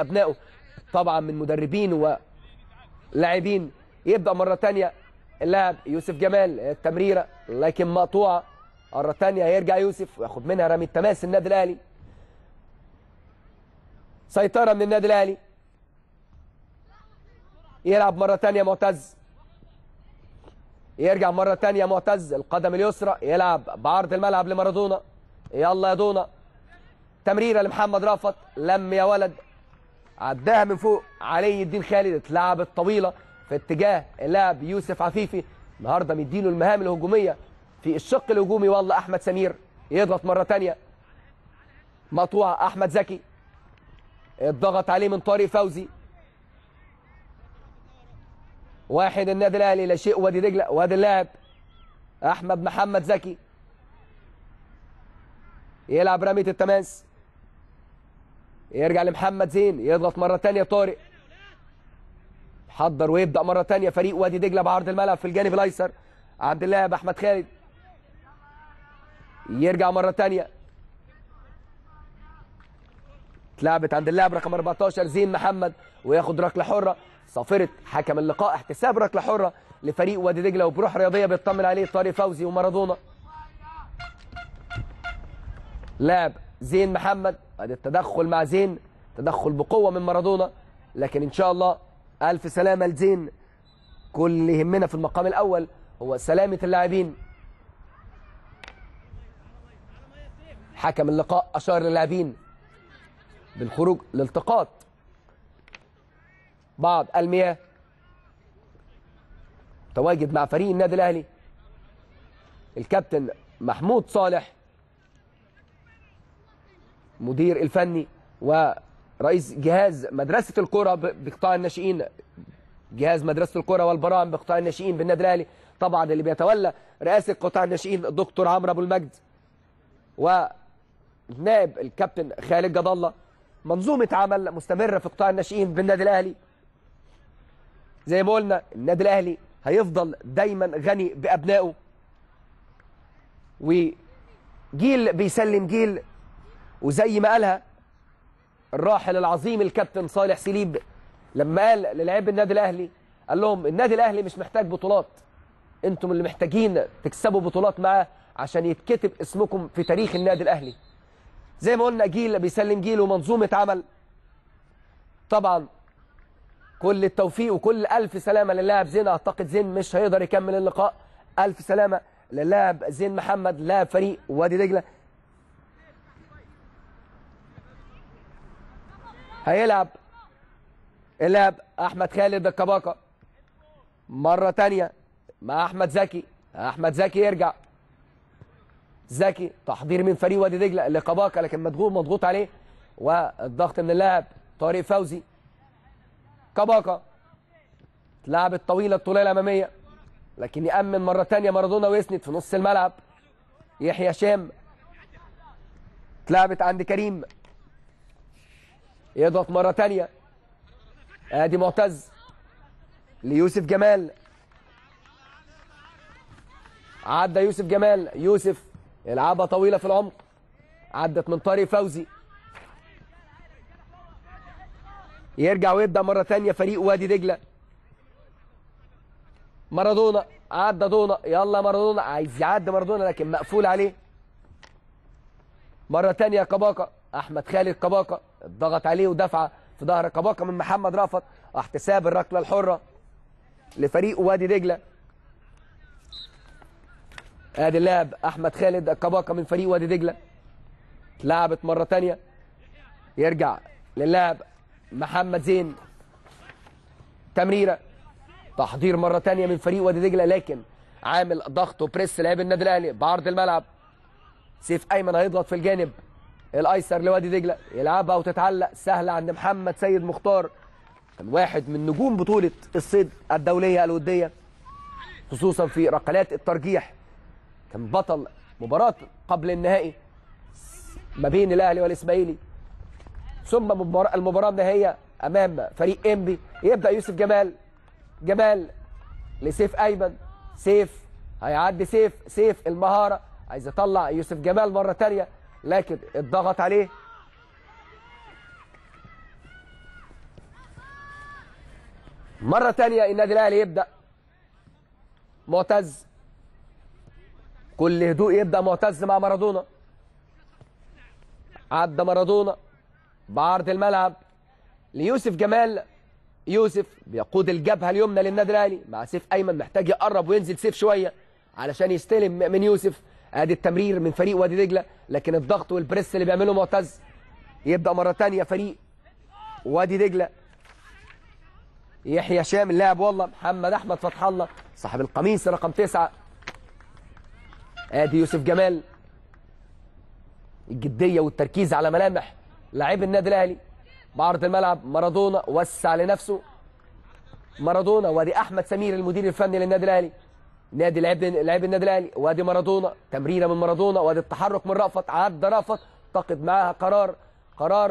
ابنائه طبعا من مدربين ولاعبين. يبدا مره ثانيه اللاعب يوسف جمال التمريره لكن مقطوعه. مره ثانيه هيرجع يوسف وياخد منها رمي التماس النادي الاهلي. سيطره من النادي الاهلي. يلعب مره ثانيه معتز. يرجع مره ثانيه معتز القدم اليسرى يلعب بعرض الملعب لمارادونا. يلا يا دونا. تمريره لمحمد رأفت. لم يا ولد. عداها من فوق علي الدين خالد. اتلعبت طويله في اتجاه اللاعب يوسف عفيفي. النهارده مديله المهام الهجوميه في الشق الهجومي. والله احمد سمير يضغط مره ثانيه. مقطوعه احمد زكي. اتضغط عليه من طارق فوزي. 1-1 النادي الاهلي لا شيء وادي دجله. وادي اللاعب محمد زكي يلعب رميه التماس. يرجع لمحمد زين. يضغط مره ثانيه طارق. حضر ويبدا مره ثانيه فريق وادي دجله بعرض الملعب في الجانب الايسر عند اللاعب احمد خالد. يرجع مره ثانيه. اتلعبت عند اللاعب رقم 14 زين محمد وياخد ركله حره. صافرة حكم اللقاء احتساب ركله حره لفريق وادي دجله وبروح رياضيه بيطمن عليه طارق فوزي ومارادونا. لاعب زين محمد. ادي التدخل مع زين. تدخل بقوه من مارادونا لكن ان شاء الله الف سلامه لزين. كل اللي يهمنا في المقام الاول هو سلامه اللاعبين. حكم اللقاء اشار للاعبين بالخروج لالتقاط بعض المياه. تواجد مع فريق النادي الاهلي الكابتن محمود صالح مدير الفني ورئيس جهاز مدرسه الكره بقطاع الناشئين. جهاز مدرسه الكره والبراعم بقطاع الناشئين بالنادي الاهلي. طبعا اللي بيتولى رئاسه قطاع الناشئين الدكتور عمرو ابو المجد ونائب الكابتن خالد جضاله. منظومه عمل مستمره في قطاع الناشئين بالنادي الاهلي. زي ما قلنا النادي الاهلي هيفضل دايما غني بابنائه وجيل بيسلم جيل. وزي ما قالها الراحل العظيم الكابتن صالح سليب لما قال للاعيب النادي الاهلي قال لهم النادي الاهلي مش محتاج بطولات، انتم اللي محتاجين تكسبوا بطولات معاه عشان يتكتب اسمكم في تاريخ النادي الاهلي. زي ما قلنا جيل بيسلم جيل ومنظومه عمل. طبعا كل التوفيق وكل الف سلامه للاعب زين. اعتقد زين مش هيقدر يكمل اللقاء. الف سلامه للاعب زين محمد لاعب فريق وادي دجله. هيلعب اللاعب احمد خالد الكباكا مره ثانيه مع احمد زكي. احمد زكي يرجع. زكي تحضير من فريق وادي دجله لكباكا لكن مضغوط عليه والضغط من اللاعب طارق فوزي. كباكا لعبت طويله الطوليه الاماميه لكن يامن مره ثانيه مارادونا ويسند في نص الملعب. يحيى هشام اتلعبت عند كريم. يضغط مره ثانيه. ادي معتز ليوسف جمال. عدى يوسف جمال. يوسف يلعبها طويله في العمق. عدت من طارق فوزي. يرجع ويبدا مره ثانيه فريق وادي دجله. مارادونا عدى دونا. يلا مارادونا عايز يعدي مارادونا لكن مقفول عليه. مره ثانيه كباكا. احمد خالد كباكا اتضغط عليه ودفعه في ظهر كباكا من محمد رأفت. احتساب الركله الحره لفريق وادي دجله. ادي اللاعب احمد خالد كباكا من فريق وادي دجله. اتلعبت مره ثانيه. يرجع للاعب محمد زين. تمريره تحضير مره ثانيه من فريق وادي دجله لكن عامل ضغط وبريس لاعب النادي الاهلي بعرض الملعب. سيف ايمن هيضغط في الجانب الايسر لوادي دجله. يلعبها وتتعلق سهله عند محمد سيد مختار. كان واحد من نجوم بطوله الصيد الدوليه الوديه خصوصا في ركلات الترجيح. كان بطل مباراه قبل النهائي ما بين الاهلي والاسماعيلي ثم المباراه النهائيه امام فريق انبي. يبدا يوسف جمال. جمال لسيف ايمن. سيف هيعدي. سيف المهاره عايز يطلع يوسف جمال مره ثانيه لكن اتضغط عليه. مرة تانية النادي الاهلي يبدأ معتز، كل هدوء يبدأ معتز مع مارادونا. عدى مارادونا بعرض الملعب ليوسف جمال. يوسف بيقود الجبهة اليمنى للنادي الاهلي مع سيف ايمن، محتاج يقرب وينزل سيف شوية علشان يستلم من يوسف. ادي التمرير من فريق وادي دجلة، لكن الضغط والبريس اللي بيعمله معتز. يبدأ مرة تانية فريق وادي دجلة. يحيى هشام اللاعب والله محمد احمد فتح الله صاحب القميص رقم 9. ادي يوسف جمال، الجديه والتركيز على ملامح لاعب النادي الاهلي. بعرض الملعب مارادونا، وسع لنفسه مارادونا. وادي احمد سمير المدير الفني للنادي الاهلي، نادي لاعب النادي الاهلي. وادي مارادونا، تمريره من مارادونا. وادي التحرك من رأفت، عدى رأفت تقد معاها قرار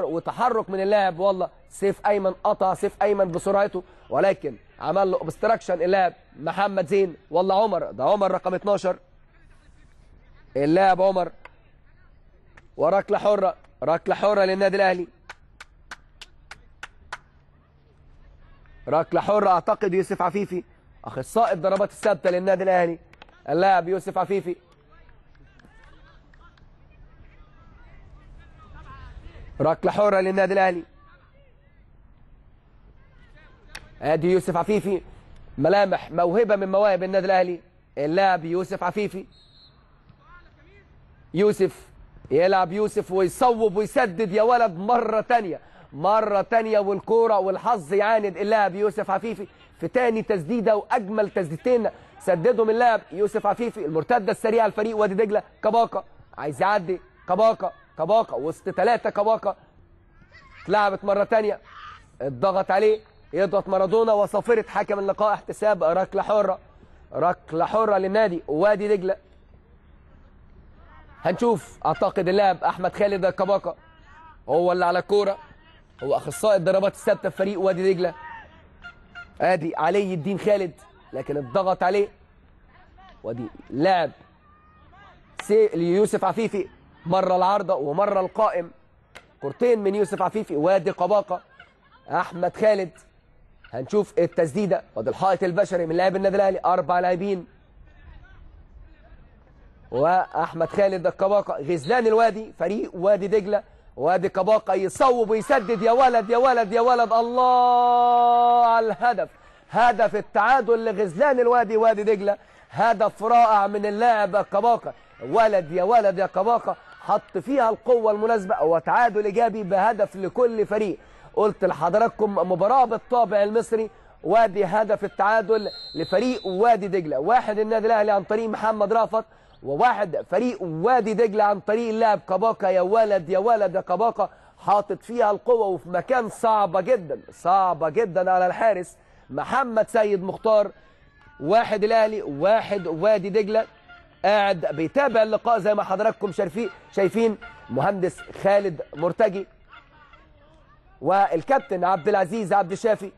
وتحرك من اللاعب والله سيف ايمن. قطع سيف ايمن بسرعته، ولكن عمل له اوبستراكشن اللاعب محمد زين والله عمر. ده عمر رقم 12، اللاعب عمر. وركله حره، ركله حره للنادي الاهلي، ركله حره اعتقد يوسف عفيفي اخصائي الضربات الثابته للنادي الاهلي اللاعب يوسف عفيفي. ركله حره للنادي الاهلي. ادي يوسف عفيفي، ملامح موهبه من مواهب النادي الاهلي اللاعب يوسف عفيفي. يوسف يلعب، يوسف ويصوب ويسدد يا ولد. مره ثانيه والكوره والحظ يعاند اللاعب يوسف عفيفي في ثاني تسديده، واجمل تسديدتين سددهم اللاعب يوسف عفيفي. المرتده السريعه لفريق وادي دجله، كباكا عايز يعدي. كباكا وسط ثلاثه، كباكا اتلعبت مره ثانيه، الضغط عليه، يضغط مارادونا. وصفرت حكم اللقاء احتساب ركله حره للنادي وادي دجله. هنشوف اعتقد اللاعب احمد خالد كباكا هو اللي على الكوره، هو اخصائي الضربات الثابته في فريق وادي دجله. ادي علي الدين خالد، لكن الضغط عليه، وادي لاعب يوسف عفيفي. مره العارضه ومره القائم، كورتين من يوسف عفيفي. وادي كباكا احمد خالد. هنشوف التسديده، وادي الحائط البشري من لاعب النادي الاهلي، 4 لاعبين واحمد خالد الكباكا. غزلان الوادي فريق وادي دجله. وادي كباكا يصوب ويسدد يا ولد. الله على الهدف، هدف التعادل لغزلان الوادي وادي دجله. هدف رائع من اللاعب كباكا. ولد يا كباكا، حط فيها القوه المناسبه وتعادل ايجابي بهدف لكل فريق. قلت لحضراتكم مباراه بالطابع المصري، وادي هدف التعادل لفريق وادي دجله. واحد النادي الاهلي عن طريق محمد رأفت، وواحد فريق وادي دجله عن طريق اللاعب كباكا. يا ولد يا كباكا، حاطط فيها القوه وفي مكان صعبه جدا على الحارس محمد سيد مختار. واحد الاهلي واحد وادي دجله. قاعد بيتابع اللقاء زي ما حضراتكم شايفين مهندس خالد مرتجي والكابتن عبد العزيز عبد الشافي.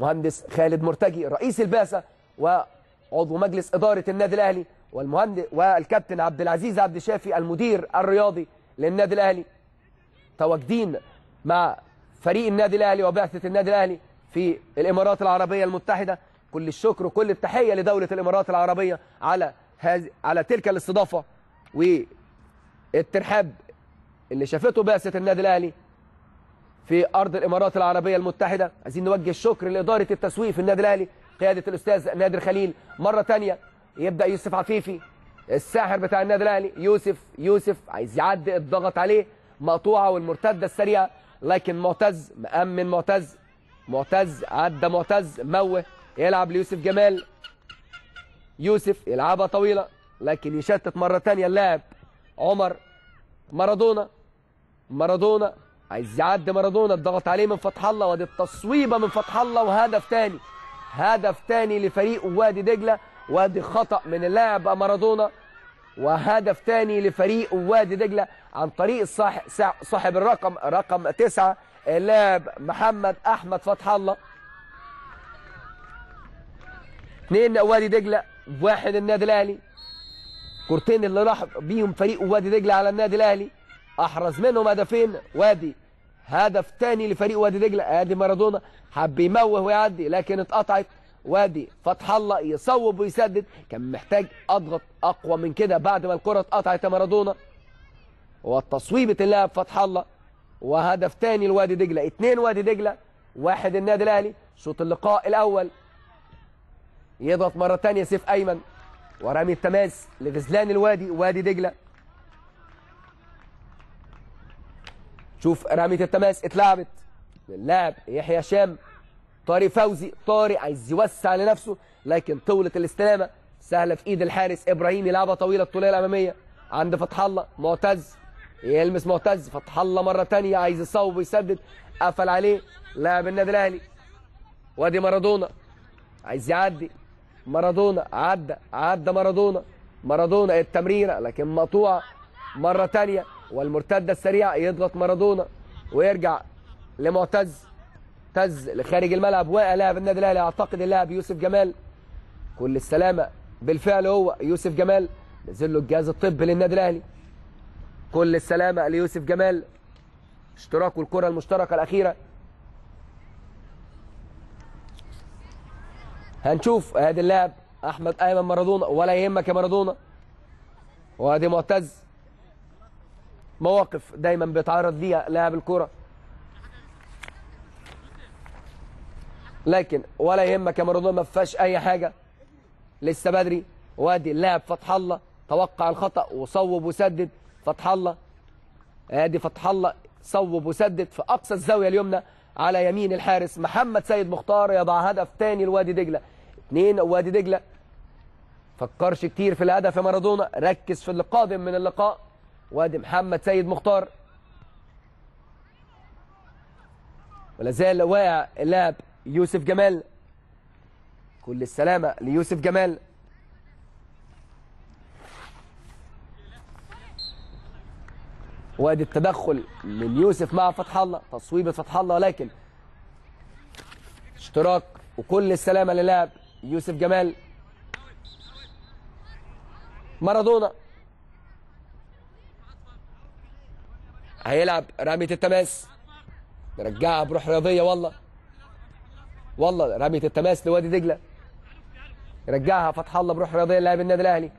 مهندس خالد مرتجي رئيس البعثه وعضو مجلس اداره النادي الاهلي، والمهندس والكابتن عبد العزيز عبد الشافي المدير الرياضي للنادي الاهلي، تواجدين مع فريق النادي الاهلي وبعثه النادي الاهلي في الامارات العربيه المتحده. كل الشكر وكل التحيه لدوله الامارات العربيه على تلك الاستضافه والترحاب اللي شافته بعثه النادي الاهلي في ارض الامارات العربيه المتحده. عايزين نوجه الشكر لاداره التسويق في النادي الاهلي قياده الاستاذ نادر خليل. مره ثانيه يبدا يوسف عفيفي الساحر بتاع النادي الاهلي. يوسف عايز يعدي، الضغط عليه، مقطوعه والمرتده السريعه، لكن معتز مأمن. معتز عدى، معتز موه، يلعب ليوسف جمال. يوسف يلعبها طويله، لكن يشتت مره ثانيه اللاعب عمر. مارادونا عايز يعدي مارادونا، الضغط عليه من فتح الله، وادي التصويبه من فتح الله. وهدف ثاني، هدف ثاني لفريق وادي دجله. وادي خطأ من اللاعب مارادونا، وهدف ثاني لفريق وادي دجله عن طريق صاحب الرقم، رقم 9 اللاعب محمد احمد فتح الله. 2 وادي دجله، 1 النادي الاهلي. كورتين اللي راح بيهم فريق وادي دجله على النادي الاهلي، احرز منهم هدفين. وادي هدف تاني لفريق وادي دجله. ادي مارادونا حب يموه ويعدي لكن اتقطعت. وادي فتح الله يصوب ويسدد، كان محتاج اضغط اقوى من كده بعد ما الكره اتقطعت يا مارادونا. والتصويبه اللاعب فتح الله وهدف تاني لوادي دجله. 2 وادي دجله 1 النادي الاهلي. شوط اللقاء الاول يضغط مره ثانيه سيف ايمن ورامي التماس لغزلان الوادي وادي دجله. شوف رميه التماس اتلعبت للاعب يحيى هشام. طارق فوزي، طارق عايز يوسع لنفسه لكن طولة الاستلامه سهله في ايد الحارس ابراهيم. يلعبها طويله الطوليه الاماميه عند فتح الله. معتز يلمس، معتز فتح الله مره ثانيه عايز يصوب ويسدد، قفل عليه لاعب النادي الاهلي. وادي مارادونا عايز يعدي، مارادونا عدى مارادونا التمريره لكن مقطوعه مره ثانيه. والمرتده السريعه يضغط مارادونا ويرجع لمعتز، معتز لخارج الملعب واقع لاعب النادي الاهلي اعتقد اللاعب يوسف جمال. كل السلامه بالفعل هو يوسف جمال، نزل له الجهاز الطبي للنادي الاهلي. كل السلامه ليوسف جمال، اشتراكه الكره المشتركه الاخيره. هنشوف ادي اللاعب احمد ايمن مارادونا، ولا يهمك يا مارادونا. وادي معتز، مواقف دايما بيتعرض ليها لاعب الكره لكن ولا يهمك يا مارادونا، ما فيهاش اي حاجه لسه بدري. وادي اللاعب فتح الله توقع الخطا وصوب وسدد. فتح الله ادي فتح الله صوب وسدد في اقصى الزاويه اليمنى على يمين الحارس محمد سيد مختار، يضع هدف ثاني لوادي دجله. 2 وادي دجله. فكرش كتير في الهدف يا مارادونا، ركز في اللي قادم من اللقاء. وادي محمد سيد مختار ولا زال واقع اللاعب يوسف جمال. كل السلامة ليوسف جمال. وادي التدخل من يوسف مع فتح الله، تصويبة فتح الله لكن اشتراك. وكل السلامة للاعب يوسف جمال. مارادونا هيلعب رمية التماس، نرجعها بروح رياضية. والله رمية التماس لوادي دجلة، رجعها فتح الله بروح رياضية لاعب النادي الاهلي.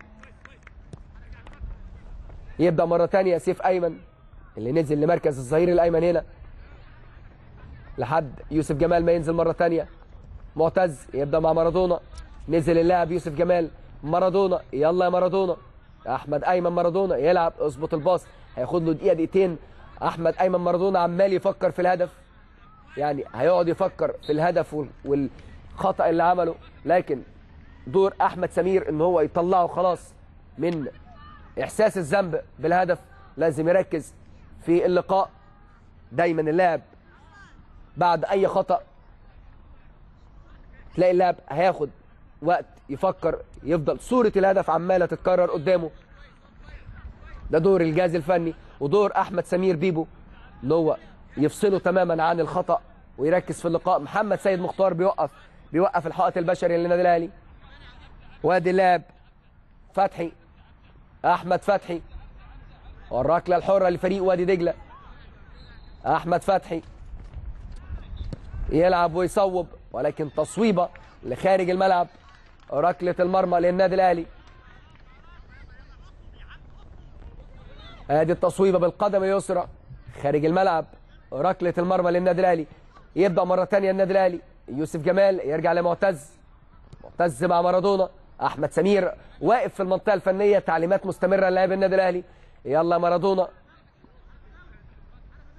يبدأ مرة ثانية سيف ايمن اللي نزل لمركز الظهير الايمن هنا لحد يوسف جمال ما ينزل مرة ثانية. معتز يبدأ مع مارادونا، نزل اللاعب يوسف جمال. مارادونا يلا يا مارادونا، احمد ايمن مارادونا يلعب، اظبط الباص، هياخد له دقيقة دقيقتين. احمد ايمن مارادونا عمال يفكر في الهدف، يعني هيقعد يفكر في الهدف والخطأ اللي عمله لكن دور احمد سمير ان هو يطلعه خلاص من احساس الذنب بالهدف. لازم يركز في اللقاء دايما اللاعب، بعد اي خطأ تلاقي اللاعب هياخد وقت يفكر، يفضل صورة الهدف عمالة تتكرر قدامه. ده دور الجهاز الفني ودور احمد سمير بيبو ان هو يفصله تماما عن الخطأ ويركز في اللقاء. محمد سيد مختار بيوقف الحائط البشري للنادي الاهلي. وادي اللاعب فتحي، احمد فتحي، والركله الحره لفريق وادي دجله. احمد فتحي يلعب ويصوب ولكن تصويبه لخارج الملعب، ركله المرمى للنادي الاهلي. ادي التصويبه بالقدم اليسرى خارج الملعب، ركله المرمى للنادي الاهلي. يبدا مره ثانيه النادي الاهلي. يوسف جمال يرجع لمعتز، معتز مع مارادونا. احمد سمير واقف في المنطقه الفنيه، تعليمات مستمره للاعب النادي الاهلي. يلا مارادونا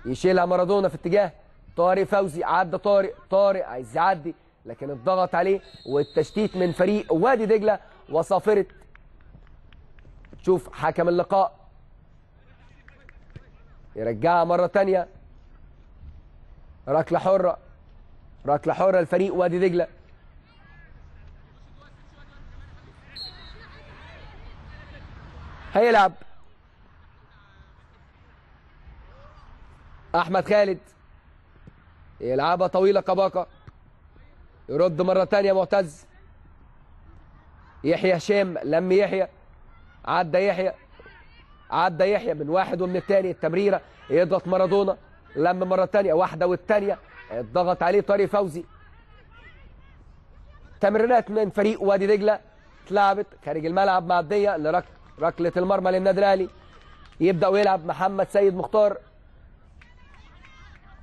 يشيلها مارادونا في اتجاه طارق فوزي، عدى طارق، طارق عايز يعدي لكن اتضغط عليه. والتشتيت من فريق وادي دجله وصافره. تشوف حكم اللقاء يرجعها مره ثانيه، ركله حره، ركله حره لفريق وادي دجله. هيلعب احمد خالد، يلعبها طويله كباكا، يرد مره ثانيه معتز. يحيى هشام لم يحيى، عدى يحيى، عدى يحيى من واحد ومن الثاني التمريره. يضغط مارادونا لما مرة تانية واحدة والتانية ضغط عليه طارق فوزي. تمريرات من فريق وادي دجلة اتلعبت خارج الملعب معدية لركلة المرمى للنادي الأهلي. يبدأ ويلعب محمد سيد مختار.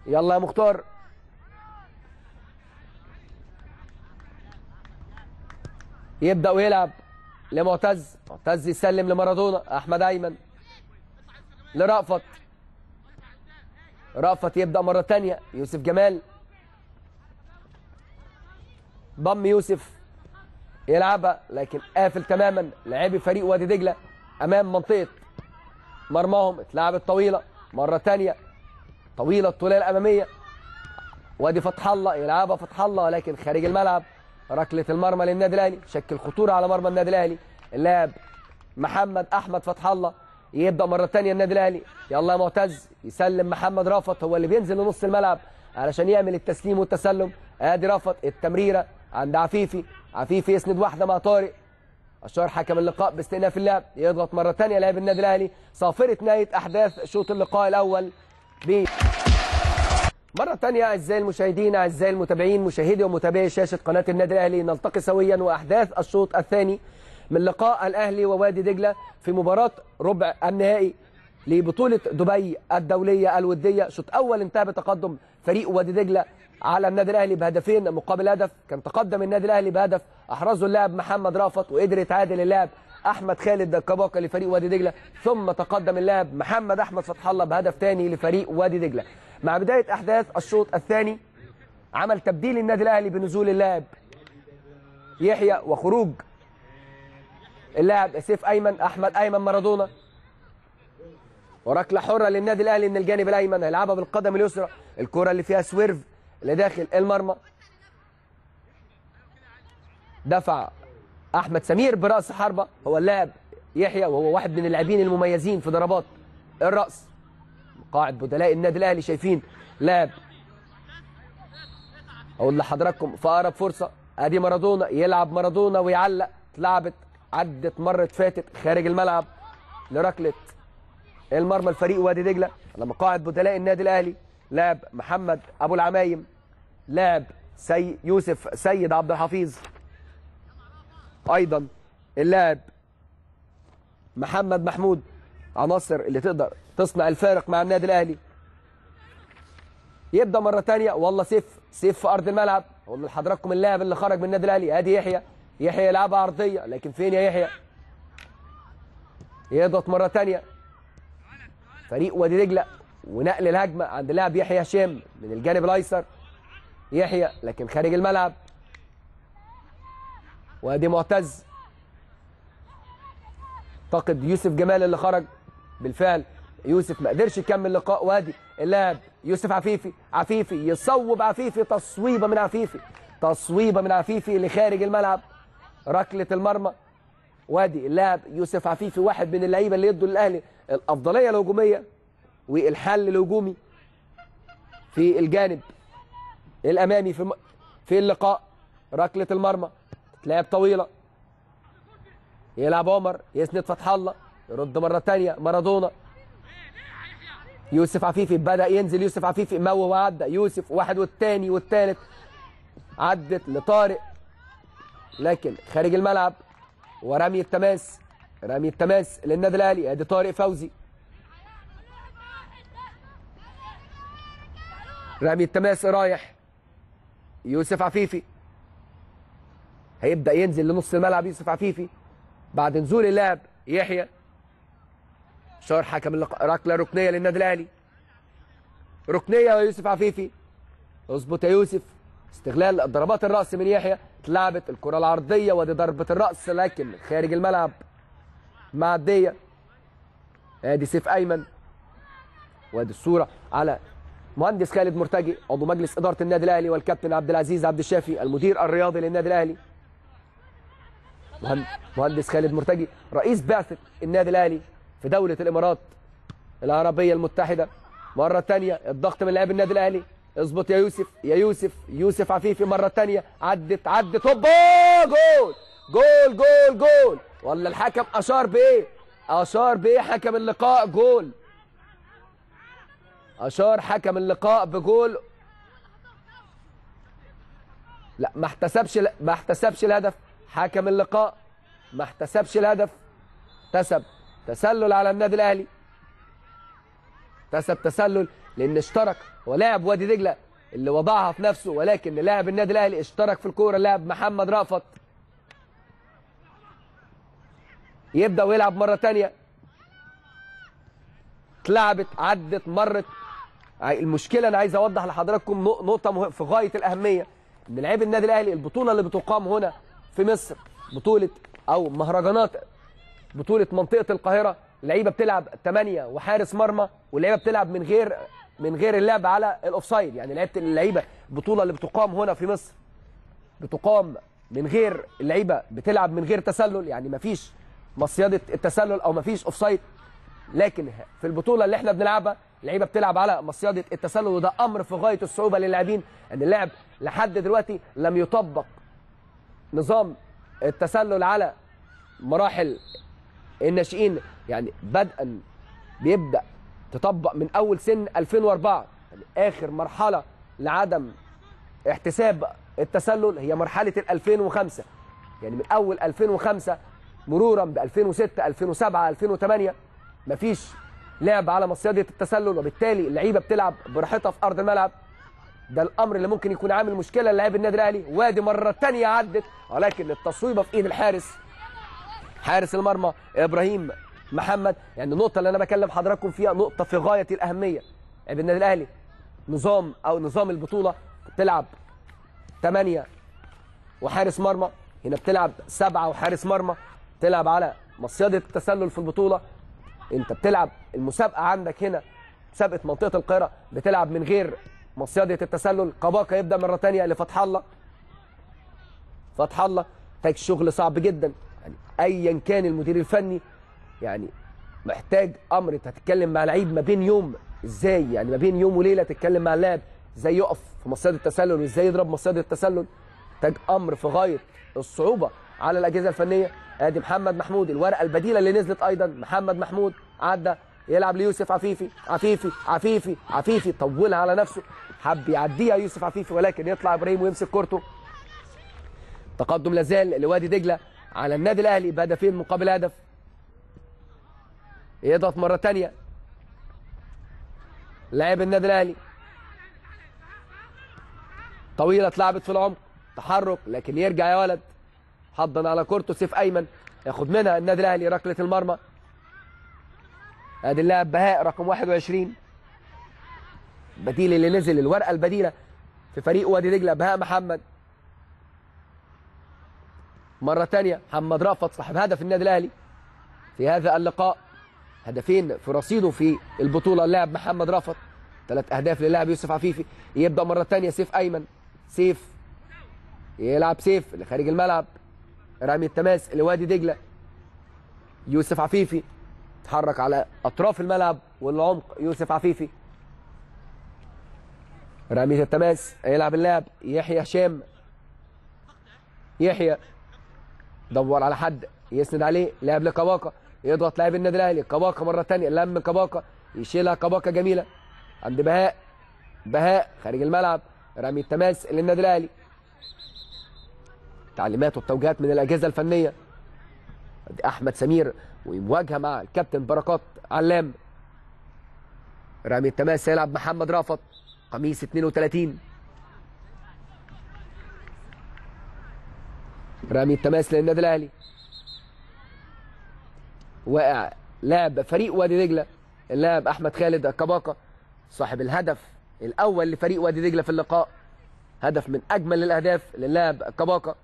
يلا يا مختار. يبدأ ويلعب لمعتز. معتز يسلم لمارادونا. احمد ايمن لرأفت. رأفت يبدأ مرة تانية. يوسف جمال ضم يوسف يلعبها لكن قافل تماما لاعبي فريق وادي دجلة امام منطقة مرماهم. اتلعبت طويلة مرة تانية. طويلة الطولية الامامية. وادي فتح الله يلعبها فتح الله لكن خارج الملعب. ركلة المرمى للنادي الاهلي. شكل خطورة على مرمى النادي الاهلي اللاعب محمد احمد فتح الله. يبدأ مرة تانية النادي الاهلي. يلا يا معتز. يسلم محمد رأفت هو اللي بينزل لنص الملعب علشان يعمل التسليم والتسلم. ادي رأفت التمريرة عند عفيفي. عفيفي يسند واحدة مع طارق. اشار حكم اللقاء باستئناف اللعب. يضغط مرة تانية لاعب النادي الاهلي. صافرة نهاية احداث شوط اللقاء الاول. مرة تانية اعزائي المشاهدين اعزائي المتابعين مشاهدي ومتابعي شاشة قناة النادي الاهلي، نلتقي سويا واحداث الشوط الثاني من لقاء الاهلي ووادي دجلة في مباراة ربع النهائي لبطولة دبي الدولية الودية. شوط اول انتهى بتقدم فريق وادي دجلة على النادي الاهلي بهدفين مقابل هدف. كان تقدم النادي الاهلي بهدف احرزه اللاعب محمد رأفت وقدر يتعادل اللاعب احمد خالد كباكا لفريق وادي دجلة، ثم تقدم اللاعب محمد احمد فتح الله بهدف ثاني لفريق وادي دجلة. مع بداية احداث الشوط الثاني عمل تبديل النادي الاهلي بنزول اللاعب يحيى وخروج اللاعب سيف ايمن احمد ايمن مارادونا. وركله حره للنادي الاهلي من الجانب الايمن هيلعبها بالقدم اليسرى. الكره اللي فيها سويرف لداخل المرمى. دفع احمد سمير براس حربه هو اللاعب يحيى وهو واحد من اللاعبين المميزين في ضربات الراس. قاعد بدلاء النادي الاهلي شايفين لاعب اقول لحضراتكم في اقرب فرصه. ادي مارادونا يلعب مارادونا ويعلق. اتلعبت عدت مره فاتت خارج الملعب لركله المرمى الفريق وادي دجله. لما قاعد بدلاء النادي الاهلي لاعب محمد ابو العمايم لاعب يوسف سيد عبد الحفيظ ايضا اللاعب محمد محمود. عناصر اللي تقدر تصنع الفارق مع النادي الاهلي. يبدا مره ثانيه والله سيف في ارض الملعب. اقول لحضراتكم اللاعب اللي خرج من النادي الاهلي ادي يحيى يلعبها عرضيه لكن فين يا يحيى؟ يضغط مره ثانيه فريق وادي دجله ونقل الهجمه عند اللاعب يحيى هشام من الجانب الايسر. يحيى لكن خارج الملعب. وادي معتز اعتقد يوسف جمال اللي خرج. بالفعل يوسف ما قدرش يكمل لقاء. وادي اللاعب يوسف عفيفي. عفيفي يصوب. عفيفي تصويبه من عفيفي لخارج الملعب. ركله المرمى. وادي اللاعب يوسف عفيفي واحد من اللعيبه اللي يدوا للاهلي الافضليه الهجوميه والحل الهجومي في الجانب الامامي في اللقاء. ركله المرمى تتلعب طويله. يلعب عمر يسند فتح الله. يرد مره ثانيه مارادونا. يوسف عفيفي بدا ينزل. يوسف عفيفي موه وعدى. يوسف واحد والثاني والثالث. عدت لطارق لكن خارج الملعب. ورمي التماس. رمي التماس للنادي الاهلي. ادي طارق فوزي. رمي التماس رايح يوسف عفيفي. هيبدا ينزل لنص الملعب يوسف عفيفي بعد نزول اللاعب يحيى. شار حكم ركله ركنيه للنادي الاهلي. ركنيه يا يوسف عفيفي. اظبط يا يوسف. استغلال ضربات الراس من يحيى. اتلعبت الكره العرضيه ودي ضربه الراس لكن خارج الملعب معديه. ادي سيف ايمن. وادي الصوره على مهندس خالد مرتجي عضو مجلس اداره النادي الاهلي والكابتن عبد العزيز عبد الشافي المدير الرياضي للنادي الاهلي. مهندس خالد مرتجي رئيس بعثة النادي الأهلي في دولة الإمارات العربية المتحدة. مرة تانية الضغط من لاعب النادي الأهلي. اظبط يا يوسف. يوسف عفيفي مرة تانية عدت هوبا جول جول جول جول. ولا الحكم أشار بإيه؟ حكم اللقاء جول. اشار حكم اللقاء بجول. لا ما احتسبش الهدف. حكم اللقاء ما احتسبش الهدف. احتسب تسلل على النادي الاهلي. احتسب تسلل لان اشترك، هو لاعب وادي دجله اللي وضعها في نفسه، ولكن لاعب النادي الاهلي اشترك في الكوره، لاعب محمد رأفت. يبدا ويلعب مره ثانيه. اتلعبت عدت مرت. المشكله انا عايز اوضح لحضراتكم نقطه في غايه الاهميه، ان لعيب النادي الاهلي البطوله اللي بتقام هنا في مصر، بطوله او مهرجانات بطوله منطقه القاهره، اللعيبه بتلعب 8 وحارس مرمى، واللعيبه بتلعب من غير اللعب على الاوفسايد. يعني اللعيبه البطوله اللي بتقام هنا في مصر بتقام من غير، اللعيبه بتلعب من غير تسلل، يعني مفيش مصيده التسلل او مفيش اوفسايد. لكن في البطوله اللي احنا بنلعبها اللعيبه بتلعب على مصيده التسلل، وده امر في غايه الصعوبه للاعبين، ان اللعب لحد دلوقتي لم يطبق نظام التسلل على مراحل الناشئين، يعني بدءا بيبدا تطبق من اول سن 2004. يعني اخر مرحله لعدم احتساب التسلل هي مرحله 2005، يعني من اول 2005 مرورا ب 2006 2007 2008 مفيش لعب على مصيده التسلل، وبالتالي اللعيبه بتلعب براحتها في ارض الملعب. ده الامر اللي ممكن يكون عامل مشكله للاعب النادي الاهلي. وادي مره ثانيه عدت، ولكن التصويبه في ايد حارس المرمى ابراهيم محمد. يعني النقطه اللي انا بكلم حضراتكم فيها نقطه في غايه الاهميه. لعيب النادي الاهلي نظام البطوله بتلعب 8 وحارس مرمى، هنا بتلعب 7 وحارس مرمى، بتلعب على مصيده التسلل في البطوله. انت بتلعب المسابقه عندك هنا مسابقه منطقه القاهره بتلعب من غير مصيده التسلل. كباكا يبدا مره ثانيه لفتح الله. فتح الله محتاج شغل صعب جدا، يعني ايا كان المدير الفني، يعني محتاج امر. انت هتتكلم مع لعيب ما بين يوم، ازاي يعني ما بين يوم وليله تتكلم مع اللاعب ازاي يقف في مصيده التسلل وازاي يضرب مصيده التسلل؟ محتاج امر في غايه الصعوبه على الاجهزه الفنيه. ادي محمد محمود، الورقه البديله اللي نزلت ايضا. محمد محمود عدى يلعب ليوسف عفيفي. عفيفي عفيفي عفيفي طولها على نفسه، حب يعديها يوسف عفيفي ولكن يطلع ابراهيم ويمسك كورته. تقدم لازال لوادي دجله على النادي الاهلي بهدفين مقابل هدف. يضغط مره ثانيه لاعب النادي الاهلي. طويله اتلعبت في العمق، تحرك لكن يرجع يا ولد. حضن على كورته سيف ايمن، ياخد منها النادي الاهلي ركله المرمى. ادي اللاعب بهاء رقم 21 البديل اللي نزل، الورقه البديله في فريق وادي دجله بهاء محمد. مره ثانيه محمد رأفت صاحب هدف النادي الاهلي في هذا اللقاء، هدفين في رصيده في البطوله اللاعب محمد رأفت، 3 اهداف للاعب يوسف عفيفي. يبدا مره ثانيه سيف ايمن. سيف يلعب سيف لخارج الملعب، رمي التماس لوادي دجله. يوسف عفيفي اتحرك على اطراف الملعب والعمق. يوسف عفيفي رمي التماس، يلعب اللاعب يحيى هشام. يحيى دور على حد يسند عليه، لعب لكباكا. يضغط لاعب النادي الاهلي كباكا مره ثانيه، لم كباكا يشيلها. كباكا جميله عند بهاء. بهاء خارج الملعب، رمي التماس للنادي الاهلي. تعليمات والتوجيهات من الاجهزه الفنيه. احمد سمير ومواجهه مع الكابتن بركات علام. رامي التماس يلعب محمد رأفت قميص 32. رامي التماس للنادي الاهلي. واقع لاعب فريق وادي دجله اللاعب احمد خالد كباكا صاحب الهدف الاول لفريق وادي دجله في اللقاء. هدف من اجمل الاهداف للاعب كباكا.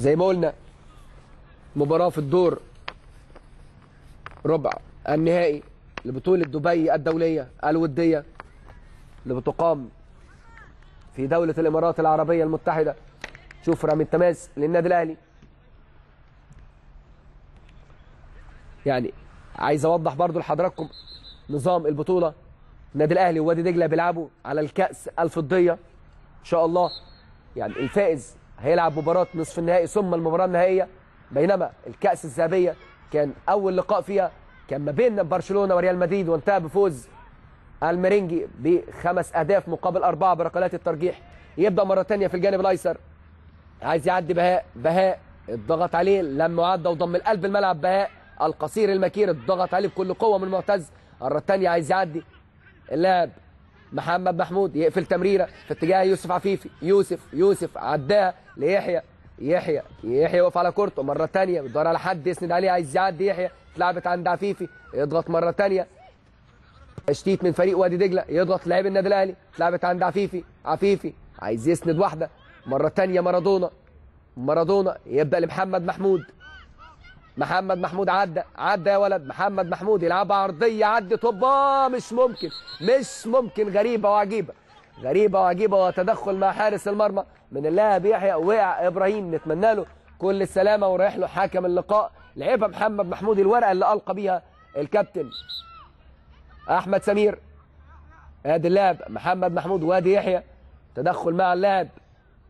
زي ما قلنا مباراة في الدور ربع النهائي لبطولة دبي الدولية الودية اللي بتقام في دولة الإمارات العربية المتحدة. شوف رمي التماس للنادي الأهلي. يعني عايز أوضح برضو لحضراتكم نظام البطولة. النادي الأهلي ووادي دجلة بيلعبوا على الكأس الفضية إن شاء الله. يعني الفائز هيلعب مباراه نصف النهائي ثم المباراه النهائيه، بينما الكاس الذهبيه كان اول لقاء فيها كان ما بين برشلونه وريال مدريد وانتهى بفوز الميرينجي ب5 أهداف مقابل 4 بركلات الترجيح. يبدا مره ثانيه في الجانب الايسر، عايز يعدي بهاء الضغط عليه، لما عدى وضم القلب الملعب بهاء القصير المكير الضغط عليه بكل قوه من معتز. المره الثانيه عايز يعدي اللاعب محمد محمود، يقفل تمريره في اتجاه يوسف عفيفي، يوسف عداها ليحيى، يحيى وقف على كورته. مره ثانيه بيدور على حد يسند عليه، عايز يعدي يحيى، اتلعبت عند عفيفي يضغط مره ثانيه، تشتيت من فريق وادي دجله، يضغط لاعب النادي الاهلي، اتلعبت عند عفيفي عايز يسند واحده، مره ثانيه مارادونا يبدا لمحمد محمود، عدى يا ولد محمد محمود، يلعبها عرضيه، عدى طبه، مش ممكن، غريبه وعجيبه، وتدخل مع حارس المرمى من اللاعب يحيى، وقع ابراهيم، نتمنى له كل السلامه ورايح له حكم اللقاء. لعبها محمد محمود الورقه اللي القى بيها الكابتن احمد سمير، ادي اللاعب محمد محمود وادي يحيى، تدخل مع اللاعب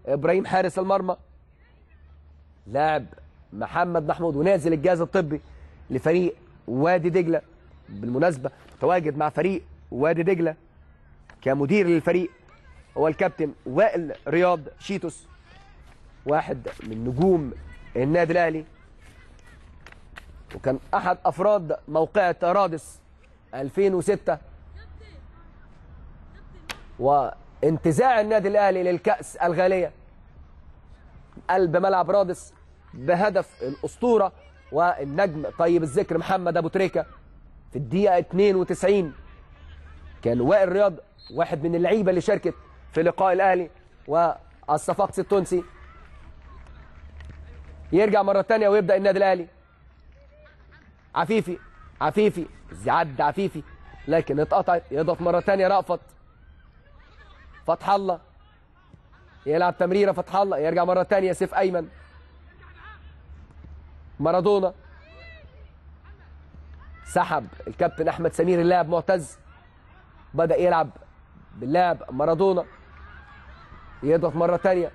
ابراهيم حارس المرمى، لاعب محمد محمود، ونازل الجهاز الطبي لفريق وادي دجله. بالمناسبه متواجد مع فريق وادي دجله كمدير للفريق هو الكابتن وائل رياض شيتوس، واحد من نجوم النادي الاهلي، وكان احد افراد موقعة رادس 2006 وانتزاع النادي الاهلي للكاس الغاليه قلب ملعب رادس بهدف الاسطوره والنجم طيب الذكر محمد ابو تريكه في الدقيقه 92. كان وائل رياض واحد من اللعيبه اللي شاركت في لقاء الاهلي والصفاقس التونسي. يرجع مره ثانيه ويبدا النادي الاهلي، عفيفي عدى عفيفي لكن اتقطعت، يضغط مره ثانيه رأفت، فتح الله يلعب تمريره، فتح الله يرجع مره ثانيه سيف ايمن، مارادونا، سحب الكابتن احمد سمير اللاعب معتز، بدا يلعب باللاعب مارادونا، يضغط مره ثانيه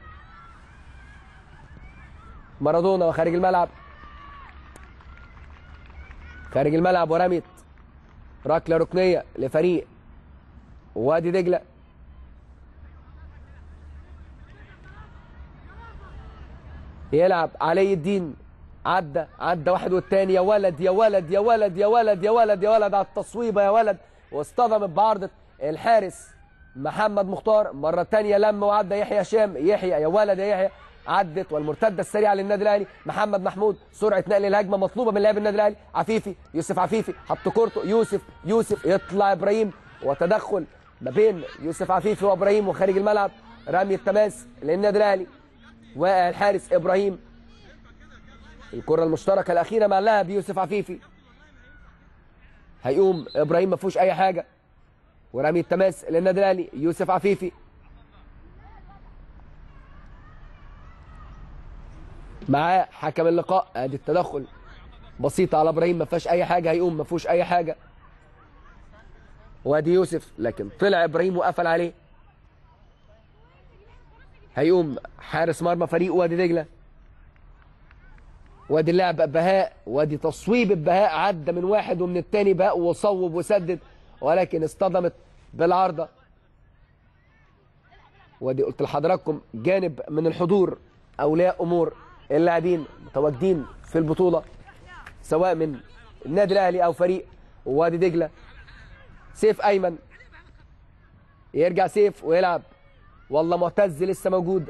مارادونا وخارج الملعب، ورميت ركله ركنيه لفريق وادي دجله. يلعب علي الدين، عدى واحد والتاني، يا ولد على التصويبه يا ولد، واصطدمت بعارضه الحارس محمد مختار. مره ثانيه لم وعدى يحيى هشام، يا ولد عدت، والمرتده السريعه للنادي الاهلي محمد محمود، سرعه نقل الهجمه مطلوبه من لاعب النادي الاهلي يوسف عفيفي حط كورته، يوسف يطلع ابراهيم، وتدخل ما بين يوسف عفيفي وابراهيم وخارج الملعب، رمي التماس للنادي الاهلي، وقع الحارس ابراهيم. الكره المشتركه الاخيره مع اللاعب يوسف عفيفي، هيقوم ابراهيم ما فيهوش اي حاجه، ورمي التماس للنادي الاهلي يوسف عفيفي، معاه حكم اللقاء، ادي التدخل بسيطه على ابراهيم ما فيهاش اي حاجه، هيقوم ما فيهوش اي حاجه، وادي يوسف لكن طلع ابراهيم وقفل عليه، هيقوم حارس مرمى فريق وادي دجله، وادي اللاعب بهاء، وادي تصويب بهاء، عدى من واحد ومن الثاني بهاء وصوب وسدد، ولكن اصطدمت بالعارضه، وادي قلت لحضراتكم جانب من الحضور اولياء امور اللاعبين متواجدين في البطوله سواء من النادي الاهلي او فريق وادي دجله. سيف ايمن، يرجع سيف ويلعب والله معتز لسه موجود،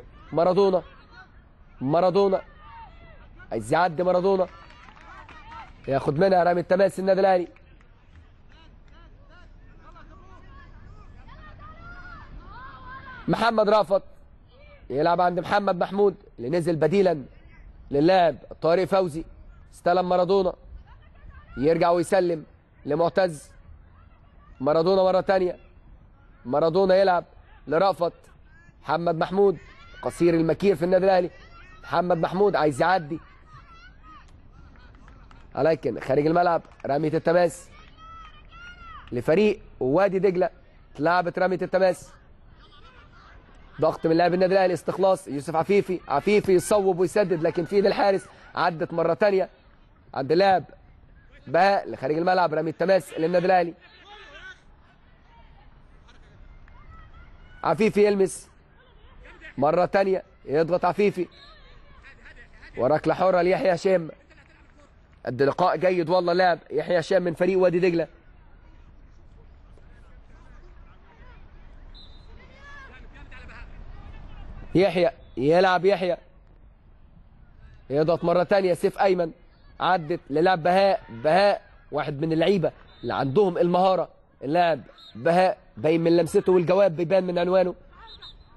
مارادونا عايز يعدي، مارادونا ياخد منها، رامي التماس النادي الاهلي، محمد رأفت يلعب عند محمد محمود اللي نزل بديلا للاعب طارق فوزي، استلم مارادونا، يرجع ويسلم لمعتز، مارادونا مره ثانيه، مارادونا يلعب لرأفت، محمد محمود قصير المكير في النادي الاهلي، محمد محمود عايز يعدي لكن خارج الملعب، رميه التماس لفريق وادي دجله، اتلعبت رميه التماس، ضغط من لاعب النادي الاهلي، استخلاص يوسف عفيفي، عفيفي يصوب ويسدد لكن في ايد الحارس، عدت مره ثانيه عند لاعب بهاء لخارج الملعب، رمي التماس للنادي الاهلي. عفيفي يلمس مره ثانيه، يضغط عفيفي وركله حره ليحيى هشام. قد لقاء جيد والله لاعب يحيى هشام من فريق وادي دجله. يحيى يلعب، يحيى يضغط مره ثانيه، سيف ايمن عدت للاعب بهاء. بهاء واحد من اللعيبه اللي عندهم المهاره، اللاعب بهاء باين من لمسته والجواب بيبان من عنوانه،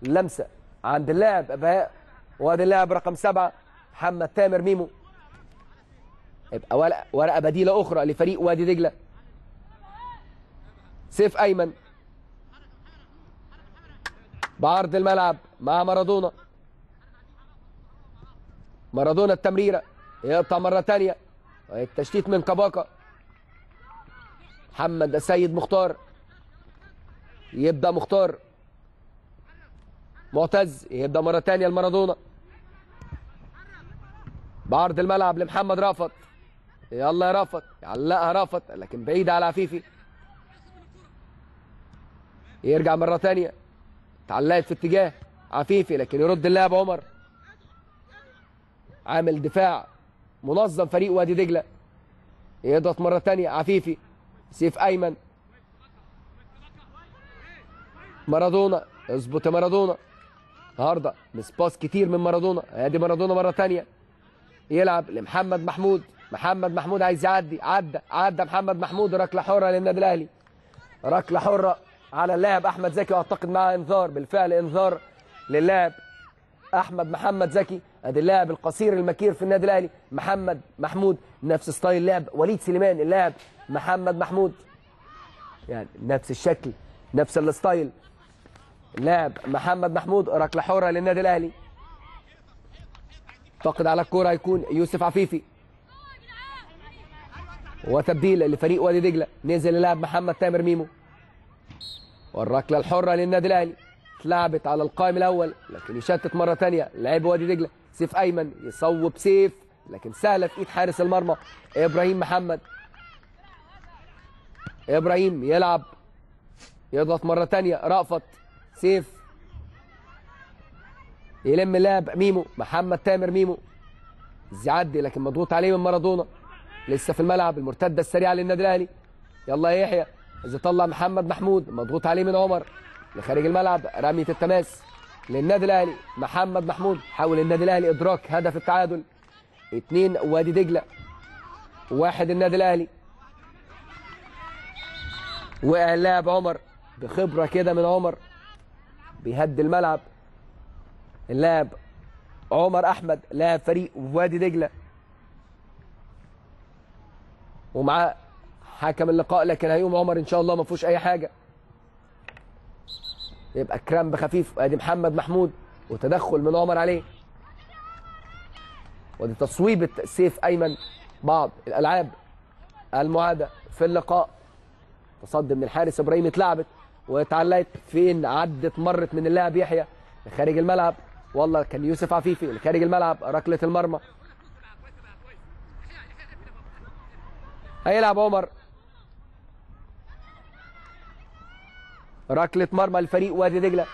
لمسه عند اللاعب بهاء. وادي اللاعب رقم 7 محمد تامر ميمو، يبقى ورقه بديله اخرى لفريق وادي دجله. سيف ايمن بعرض الملعب مع مارادونا، مارادونا التمريره، يقطع مره ثانيه، التشتيت من كباكا. محمد سيد مختار، يبدا مختار، معتز يبدا مره ثانيه لمارادونا، بعرض الملعب لمحمد رأفت، يلا يا رأفت، يعلقها رأفت لكن بعيده على عفيفي، يرجع مره ثانيه، اتعلقت في اتجاه عفيفي لكن يرد اللاعب عمر. عامل دفاع منظم فريق وادي دجله. يضغط مره ثانيه عفيفي، سيف ايمن، مارادونا، اظبط يا مارادونا، النهارده مسباس كتير من مارادونا، ادي مارادونا مره ثانيه، يلعب لمحمد محمود، محمد محمود عايز يعدي، عدى محمد محمود، ركله حره للنادي الاهلي، ركله حره على اللاعب احمد زكي، واعتقد معاه انذار، بالفعل انذار للاعب احمد محمد زكي. ادي اللاعب القصير المكير في النادي الاهلي محمد محمود، نفس ستايل لاعب وليد سليمان، اللاعب محمد محمود يعني نفس الشكل نفس الستايل، اللاعب محمد محمود. ركله حره للنادي الاهلي، فقد على الكوره هيكون يوسف عفيفي، وتبديل لفريق وادي دجله، نزل اللاعب محمد تامر ميمو، والركله الحره للنادي الاهلي اتلعبت على القائم الاول لكن يشتت مره ثانيه لاعب وادي دجله. سيف ايمن يصوب سيف لكن سهله في ايد حارس المرمى ابراهيم محمد. ابراهيم يلعب، يضغط مره ثانيه، رأفت، سيف، يلم اللاعب ميمو، محمد تامر ميمو يعدي لكن مضغوط عليه من مارادونا، لسه في الملعب، المرتده السريعه للنادي الاهلي، يلا يا يحيى، اذا طلع محمد محمود، مضغوط عليه من عمر لخارج الملعب، رميه التماس للنادي الاهلي محمد محمود. حاول النادي الاهلي ادراك هدف التعادل، 2 وادي دجله 1 النادي الاهلي. وقع اللاعب عمر بخبره كده من عمر، بيهدي الملعب اللاعب عمر احمد لاعب فريق وادي دجله، ومعاه حكم اللقاء لكن هيقوم عمر ان شاء الله ما فيهوش اي حاجه، يبقى كرامب خفيف. ادي محمد محمود وتدخل من عمر عليه، ودي تصويبه سيف ايمن. بعض الالعاب المعاده في اللقاء، تصدي من الحارس ابراهيم، اتلعبت واتعلقت فين، عدت مرت من اللاعب يحيى خارج الملعب، والله كان يوسف عفيفي خارج الملعب، ركله المرمى، هيلعب عمر، ركله مرمى لفريق وادي دجله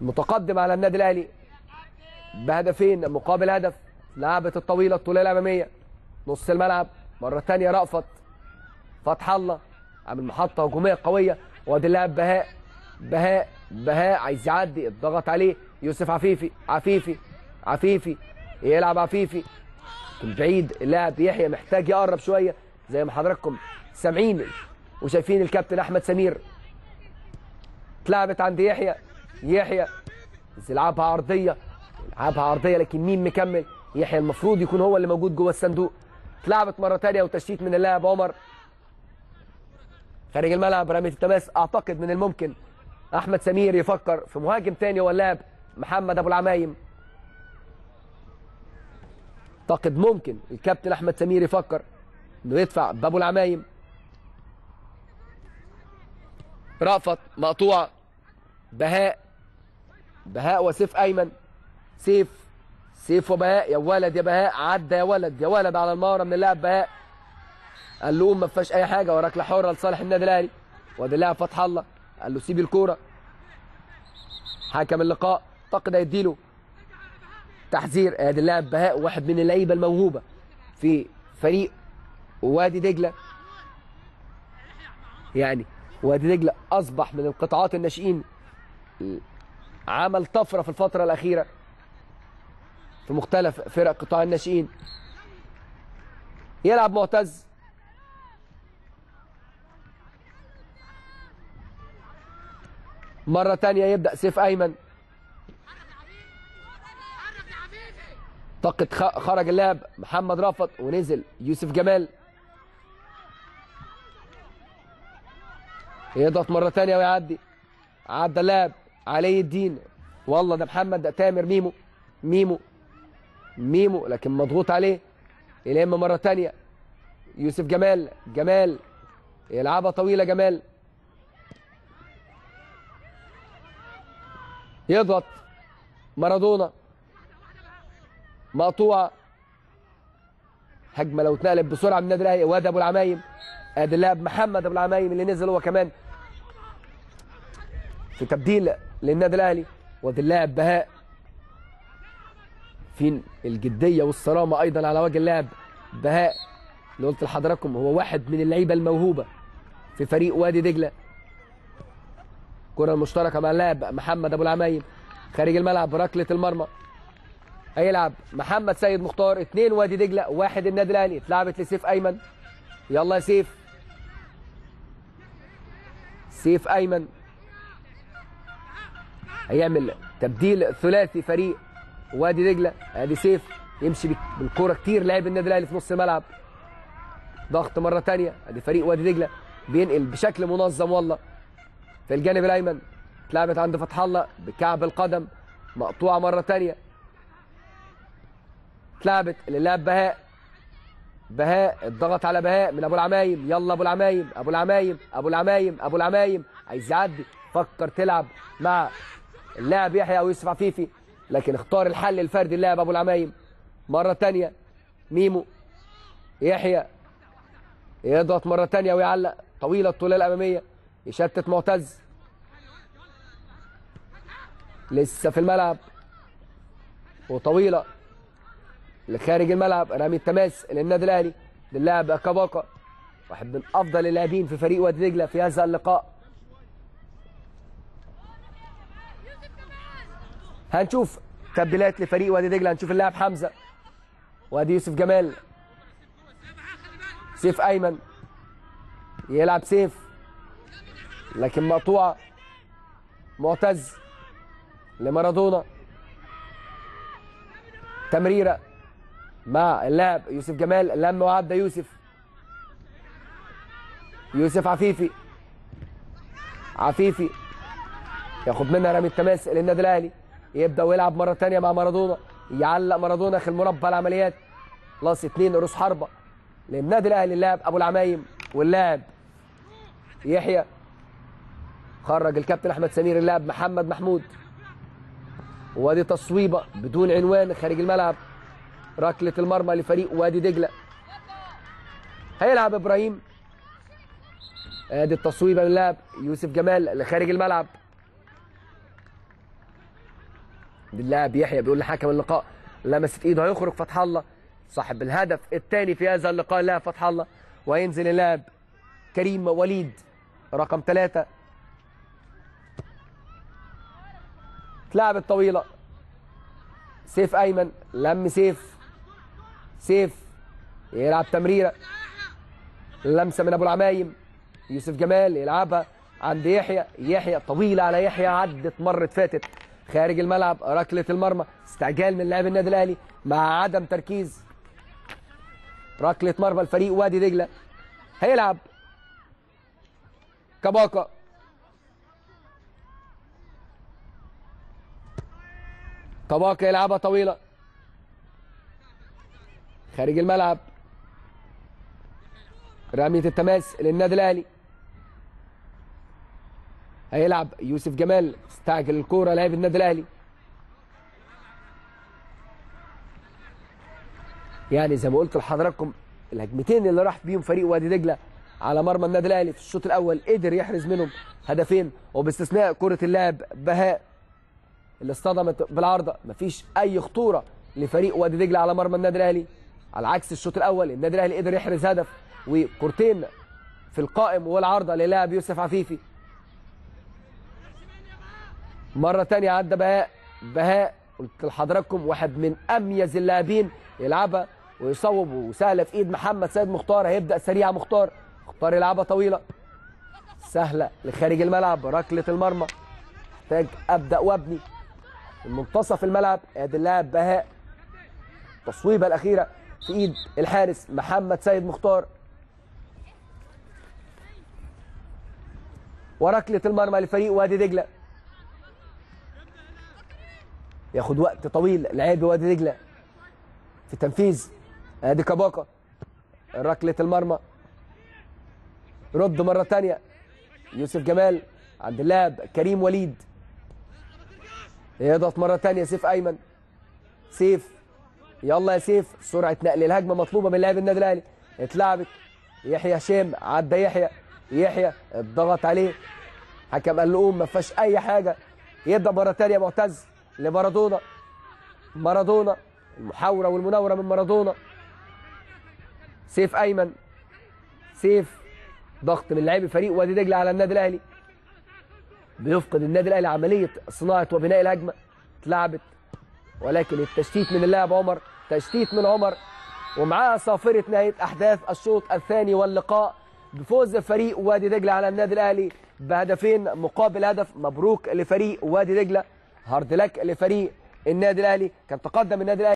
متقدم على النادي الاهلي بهدفين مقابل هدف. لعبه الطويله الطوليه الاماميه نص الملعب مره ثانيه، رأفت فتح الله، عامل محطه هجوميه قويه، وادي اللاعب بهاء، بهاء عايز يعدي، اتضغط عليه يوسف عفيفي، عفيفي يلعب، عفيفي بعيد، اللاعب يحيى محتاج يقرب شويه، زي ما حضراتكم سامعين وشايفين الكابتن احمد سمير. اتلعبت عند يحيى، يلعبها عرضيه، لكن مين مكمل؟ يحيى المفروض يكون هو اللي موجود جوه الصندوق. اتلعبت مره ثانيه وتشتيت من اللاعب عمر خارج الملعب، رميه التماس. اعتقد من الممكن احمد سمير يفكر في مهاجم ثاني، هو اللاعب محمد ابو العمايم. اعتقد ممكن الكابتن احمد سمير يفكر انه يدفع بابو العمايم. رأفت مقطوعه، بهاء بهاء وسيف ايمن. سيف وبهاء، يا ولد يا بهاء، عدى يا ولد على المهره من اللاعب بهاء، قال له ما فيهاش اي حاجه، وركله حره لصالح النادي الاهلي. وادي اللاعب فتح الله قال له سيب الكوره. حكم اللقاء اعتقد هيديله تحذير. ادي اللاعب بهاء واحد من اللعيبه الموهوبه في فريق وادي دجله، يعني وادي دجله اصبح من القطاعات الناشئين، عمل طفره في الفتره الاخيره في مختلف فرق قطاع الناشئين. يلعب معتز، مره ثانيه يبدا سيف ايمن. طاقة خرج اللاعب محمد رأفت ونزل يوسف جمال، يضغط مرة ثانية ويعدي. عدى اللاعب علي الدين، والله ده محمد تامر ميمو لكن مضغوط عليه. يلم مرة ثانية يوسف جمال يلعبها طويلة، جمال يضغط مارادونا، مقطوعه. هجمه لو اتنقلت بسرعه من النادي الاهلي. وادي ابو العمايم، ادي اللاعب محمد ابو العمايم اللي نزل هو كمان في تبديل للنادي الاهلي. وادي اللاعب بهاء، فين الجديه والصرامه ايضا على وجه اللاعب بهاء اللي قلت لحضراتكم هو واحد من اللعيبه الموهوبه في فريق وادي دجله. كره مشتركه مع اللاعب محمد ابو العمايم خارج الملعب، ركله المرمى. هيلعب محمد سيد مختار، 2 وادي دجله 1 النادي الاهلي. اتلعبت لسيف ايمن، يلا يا سيف. سيف ايمن هيعمل تبديل ثلاثي فريق وادي دجله. ادي سيف يمشي بالكوره كتير، لاعب النادي الاهلي في نص الملعب. ضغط مره ثانيه، ادي فريق وادي دجله بينقل بشكل منظم والله في الجانب الايمن. اتلعبت عند فتح الله بكعب القدم، مقطوعه مره ثانيه. اتلعبت للاعب بهاء الضغط على بهاء من ابو العمايم. يلا ابو العمايم عايز يعدي، فكر تلعب مع اللاعب يحيى او يوسف عفيفي، لكن اختار الحل الفردي اللاعب ابو العمايم. مره ثانيه ميمو، يحيى يضغط مره ثانيه ويعلق طويله الطوله الاماميه، يشتت معتز لسه في الملعب وطويله لخارج الملعب. رامي التماس للنادي الاهلي للاعب كباكا، واحد من افضل اللاعبين في فريق وادي دجله في هذا اللقاء. هنشوف تبديلات لفريق وادي دجله، هنشوف اللاعب حمزه وادي يوسف جمال. سيف ايمن يلعب سيف، لكن مقطوعه. معتز لمارادونا، تمريره مع اللاعب يوسف جمال، لم وعدى يوسف عفيفي ياخد منها. رامي التماس للنادي الاهلي، يبدا ويلعب مره ثانيه مع مارادونا، يعلق مارادونا في المربع العمليات. خلاص 2 رؤوس حربه للنادي الاهلي، اللاعب ابو العمايم واللاعب يحيى. خرج الكابتن احمد سمير اللاعب محمد محمود، وادي تصويبه بدون عنوان خارج الملعب، ركلة المرمى لفريق وادي دجلة. هيلعب إبراهيم، ادي التصويبة من لاعب يوسف جمال لخارج الملعب. اللاعب يحيى بيقول لحكم اللقاء لمست ايده، هيخرج فتح الله صاحب الهدف الثاني في هذا اللقاء اللاعب فتح الله، وهينزل اللاعب كريم وليد رقم 3. لاعب الطويلة سيف أيمن، لم سيف يلعب تمريرة، لمسة من أبو العمايم. يوسف جمال يلعبها عند يحيى طويلة على يحيى، عدت مرة فاتت خارج الملعب. ركلة المرمى، استعجال من لاعب النادي الأهلي مع عدم تركيز. ركلة مرمى الفريق وادي دجلة. هيلعب كباكا، كباكا يلعبها طويلة خارج الملعب. رمية التماس للنادي الأهلي، هيلعب يوسف جمال، استعجل الكوره لاعب النادي الاهلي. يعني زي ما قلت لحضراتكم الهجمتين اللي راح بيهم فريق وادي دجله على مرمى النادي الاهلي في الشوط الاول قدر يحرز منهم هدفين، وباستثناء كره اللاعب بهاء اللي اصطدمت بالعارضه مفيش اي خطوره لفريق وادي دجله على مرمى النادي الاهلي، على عكس الشوط الاول النادي الاهلي قدر يحرز هدف وكورتين في القائم والعارضه للاعب يوسف عفيفي. مره ثانيه عدى بهاء قلت لحضراتكم واحد من اميز اللاعبين، يلعبها ويصوب وسهله في ايد محمد سيد مختار، هيبدا سريع مختار يلعبها طويله سهله لخارج الملعب، ركله المرمى محتاج ابدا وابني منتصف الملعب. ادي اللاعب بهاء التصويبه الاخيره في ايد الحارس محمد سيد مختار، وركله المرمى لفريق وادي دجله. ياخد وقت طويل لعيب وادي دجله في تنفيذ. ادي كباكا ركله المرمى، رد مره ثانيه يوسف جمال عند اللاعب كريم وليد، يضغط مره ثانيه سيف ايمن، سيف يلا يا سيف، سرعه نقل الهجمه مطلوبه من لاعب النادي الاهلي، اتلعبت يحيى هشام عدى يحيى اتضغط عليه، حكم قال له قوم، ما فيهاش اي حاجه. يبدا مره ثانيه معتز لمارادونا، مارادونا المحاوره والمناوره من مارادونا، سيف ايمن، سيف ضغط من لاعبي فريق وادي دجله على النادي الاهلي، بيفقد النادي الاهلي عمليه صناعه وبناء الهجمه. اتلعبت ولكن التشتيت من اللاعب عمر، تشتيت من عمر، ومعاها صافره نهايه احداث الشوط الثاني واللقاء بفوز فريق وادي دجله على النادي الاهلي بهدفين مقابل هدف. مبروك لفريق وادي دجله، هارد لك لفريق النادي الاهلي. كان تقدم النادي الاهلي